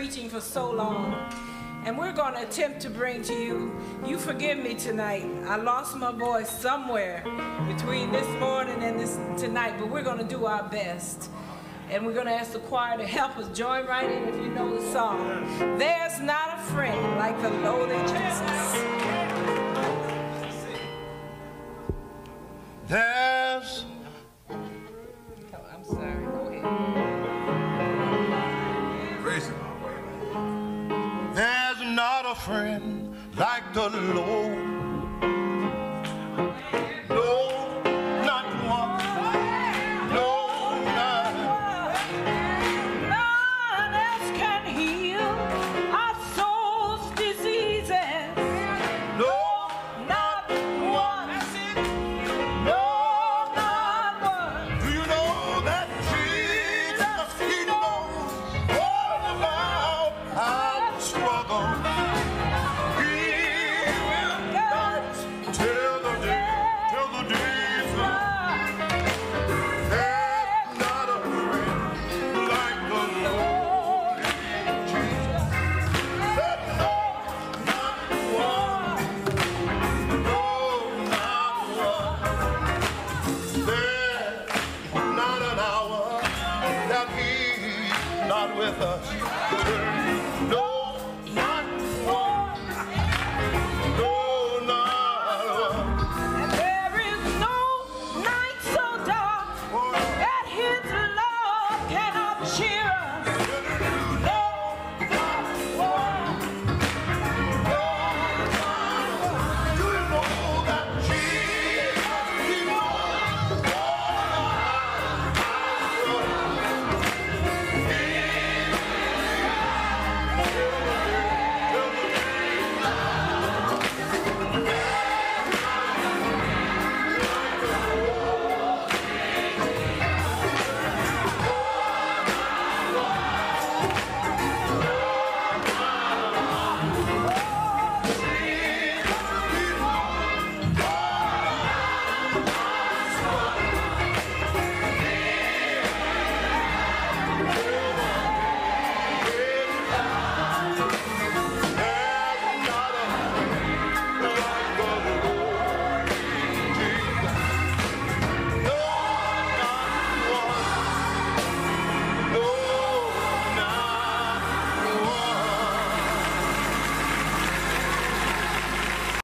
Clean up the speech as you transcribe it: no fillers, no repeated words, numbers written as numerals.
preaching for so long, and we're going to attempt to bring to you forgive me tonight. I lost my voice somewhere between this morning and this tonight, but we're going to do our best. And we're going to ask the choir to help us. Join right in if you know the song. There's not a friend like the lowly Jesus. There's... oh, I'm sorry. Go ahead. Praise God. There's not a friend like the Lord. Yeah.